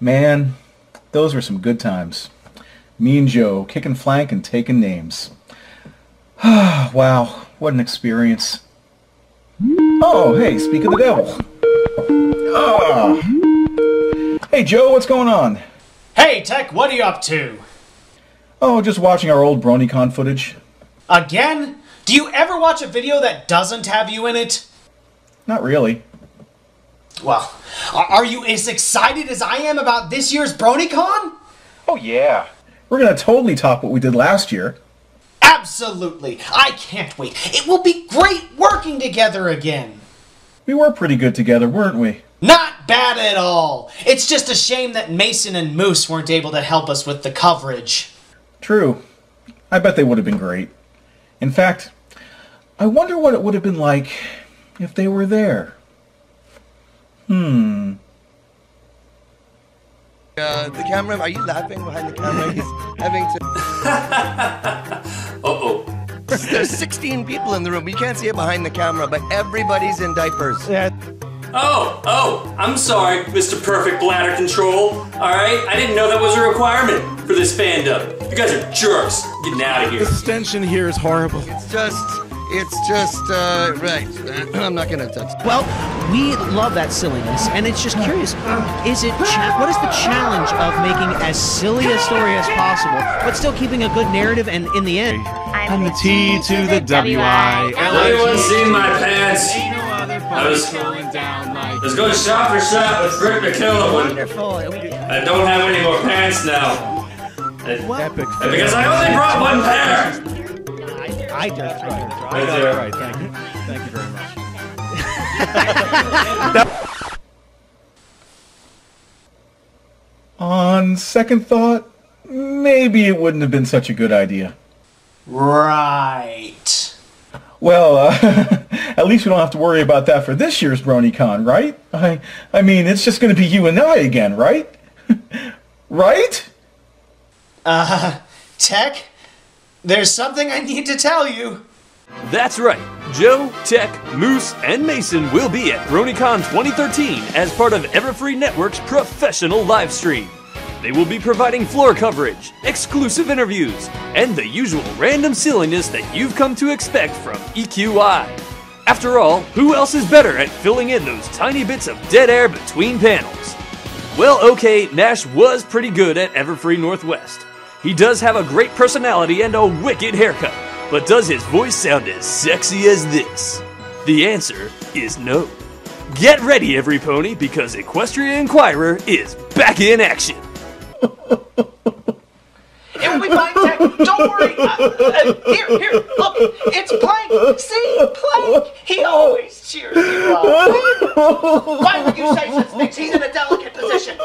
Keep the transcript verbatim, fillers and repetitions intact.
Man, those were some good times. Me and Joe, kicking flank and taking names. Wow, what an experience. Oh, hey, speak of the devil. Oh. Hey, Joe, what's going on? Hey, Tech, what are you up to? Oh, just watching our old BronyCon footage. Again? Do you ever watch a video that doesn't have you in it? Not really. Well, are you as excited as I am about this year's BronyCon? Oh, yeah. We're going to totally top what we did last year. Absolutely. I can't wait. It will be great working together again. We were pretty good together, weren't we? Not bad at all. It's just a shame that Mason and Moose weren't able to help us with the coverage. True. I bet they would have been great. In fact, I wonder what it would have been like if they were there. Hmm. Uh, the camera, are you laughing behind the camera? He's having to... Uh-oh. There's sixteen people in the room. You can't see it behind the camera, but everybody's in diapers. Yeah. Oh, oh, I'm sorry, Mister Perfect Bladder Control. Alright, I didn't know that was a requirement for this fandom. You guys are jerks. Getting out of here. The stench in here is horrible. It's just, it's just, uh, right. I'm not gonna touch. Well, we love that silliness, and it's just curious, is it, cha what is the challenge of making as silly a story as possible, but still keeping a good narrative and in the end? I'm the T to the W I. Everyone's in my pants. I was, I was going shot for shot with Britt McKillop. Wonderful. I don't have any more pants now. Epic. Because I only brought one pair. I did. Right there. Right. Thank you. Thank you very much. On second thought, maybe it wouldn't have been such a good idea. Right. Well, uh, at least we don't have to worry about that for this year's BronyCon, right? I, I mean, it's just going to be you and I again, right? Right? Uh, Tech, there's something I need to tell you. That's right. Joe, Tech, Moose, and Mason will be at BronyCon twenty thirteen as part of Everfree Network's professional livestream. They will be providing floor coverage, exclusive interviews, and the usual random silliness that you've come to expect from E Q I. After all, who else is better at filling in those tiny bits of dead air between panels? Well, okay, Nash was pretty good at Everfree Northwest. He does have a great personality and a wicked haircut, but does his voice sound as sexy as this? The answer is no. Get ready, every pony, because Equestria Inquirer is back in action. It will be playing, Tech. Don't worry. Uh, uh, here, here, look. It's Plank. See, Plank. He always cheers you up. Why would you say such things? He's in a delicate position.